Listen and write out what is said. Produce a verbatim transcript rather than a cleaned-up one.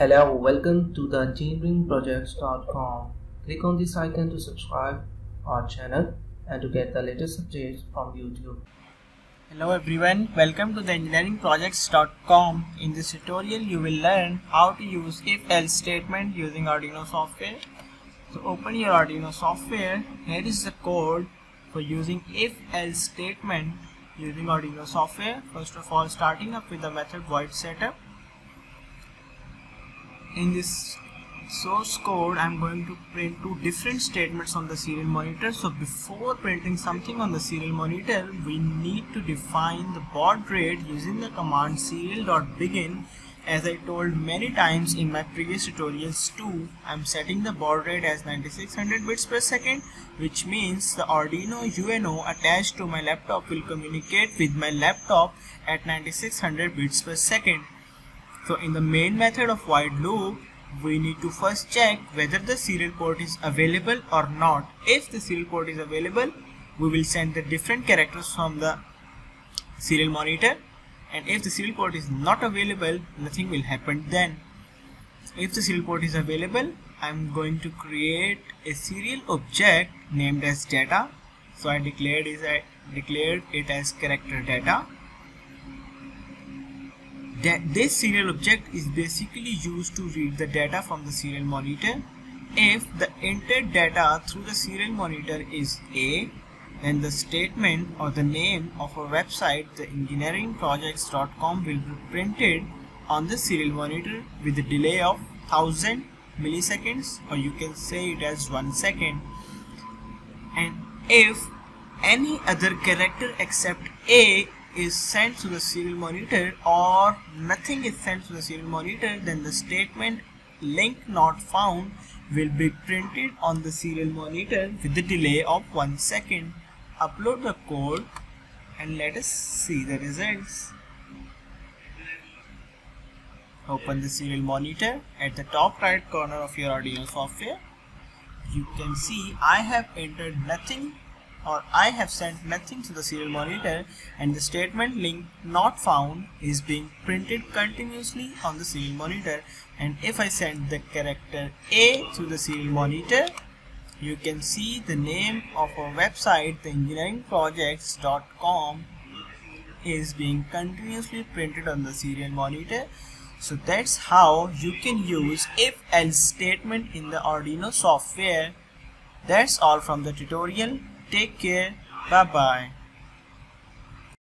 Hello, welcome to the engineering projects dot com. Click on this icon to subscribe our channel and to get the latest updates from YouTube. Hello everyone, welcome to the engineering projects dot com. In this tutorial you will learn how to use if-else statement using Arduino software. So open your Arduino software. Here is the code for using if-else statement using Arduino software. First of all, starting up with the method void setup. In this source code, I'm going to print two different statements on the serial monitor. So before printing something on the serial monitor, we need to define the baud rate using the command serial dot begin. As I told many times in my previous tutorials too, I'm setting the baud rate as ninety-six hundred bits per second, which means the Arduino U N O attached to my laptop will communicate with my laptop at ninety-six hundred bits per second. So in the main method of while loop, we need to first check whether the serial port is available or not. If the serial port is available, we will send the different characters from the serial monitor, and if the serial port is not available, nothing will happen then. If the serial port is available, I am going to create a serial object named as data. So I declared is I declared it as character data. This serial object is basically used to read the data from the serial monitor. If the entered data through the serial monitor is A, then the statement or the name of our website the engineering projects dot com will be printed on the serial monitor with a delay of one thousand milliseconds, or you can say it as one second. And if any other character except A is sent to the serial monitor, or nothing is sent to the serial monitor, then the statement link not found will be printed on the serial monitor with the delay of one second. Upload the code and let us see the results. Open the serial monitor. At the top right corner of your Arduino software, you can see I have entered nothing, or I have sent nothing to the serial monitor, and the statement link not found is being printed continuously on the serial monitor. And if I send the character A to the serial monitor, you can see the name of our website the engineering projects dot com is being continuously printed on the serial monitor. So that's how you can use if-else statement in the Arduino software. That's all from the tutorial. Take care. Bye-bye.